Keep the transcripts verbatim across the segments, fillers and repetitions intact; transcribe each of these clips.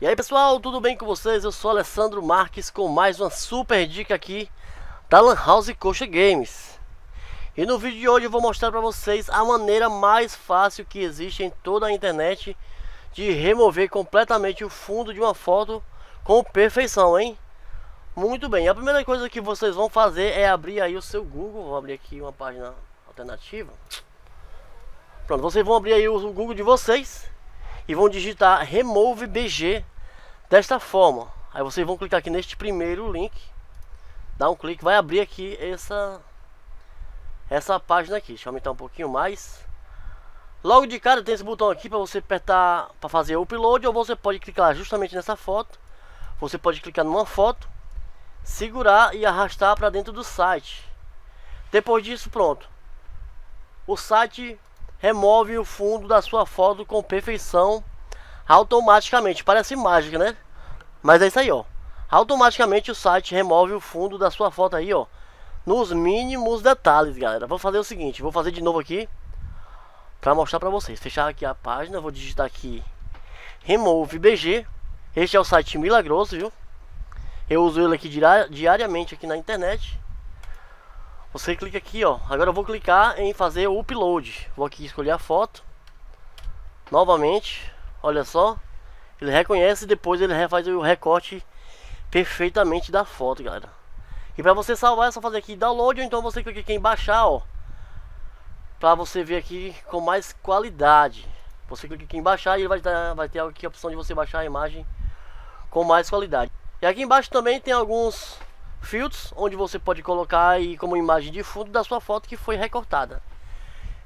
E aí pessoal, tudo bem com vocês? Eu sou Alessandro Marques com mais uma super dica aqui da Lan House Coxa Games. E no vídeo de hoje eu vou mostrar para vocês a maneira mais fácil que existe em toda a internet de remover completamente o fundo de uma foto com perfeição, hein? Muito bem, a primeira coisa que vocês vão fazer é abrir aí o seu Google. Vou abrir aqui uma página alternativa. Pronto, vocês vão abrir aí o Google de vocês e vão digitar Remove B G desta forma. Aí vocês vão clicar aqui neste primeiro link, dá um clique, vai abrir aqui essa essa página aqui. Deixa eu aumentar um pouquinho mais. Logo de cara tem esse botão aqui para você apertar para fazer o upload, ou você pode clicar justamente nessa foto. Você pode clicar numa foto, segurar e arrastar para dentro do site. Depois disso, pronto, o site remove o fundo da sua foto com perfeição automaticamente. Parece mágica, né? Mas é isso aí, ó. Automaticamente o site remove o fundo da sua foto aí, ó, nos mínimos detalhes, galera. Vou fazer o seguinte, vou fazer de novo aqui para mostrar para vocês. Fechar aqui a página, vou digitar aqui Remove B G. Este é o site milagroso, viu? Eu uso ele aqui diariamente aqui na internet. Você clica aqui, ó. Agora eu vou clicar em fazer o upload. Vou aqui escolher a foto novamente. Olha só, ele reconhece e depois ele refaz o recorte perfeitamente da foto, galera. E para você salvar é só fazer aqui download, ou então você clica aqui em baixar, ó, para você ver aqui com mais qualidade. Você clica aqui em baixar e ele vai dar, vai ter aqui a opção de você baixar a imagem com mais qualidade. E aqui embaixo também tem alguns filtros, onde você pode colocar aí como imagem de fundo da sua foto que foi recortada.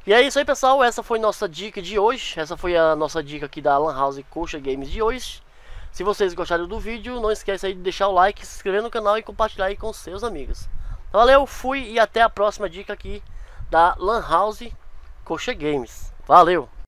E é isso aí pessoal, essa foi nossa dica de hoje. Essa foi a nossa dica aqui da Lan House Coxa Games de hoje. Se vocês gostaram do vídeo, não esquece aí de deixar o like, se inscrever no canal e compartilhar aí com seus amigos. Valeu, fui e até a próxima dica aqui da Lan House Coxa Games. Valeu!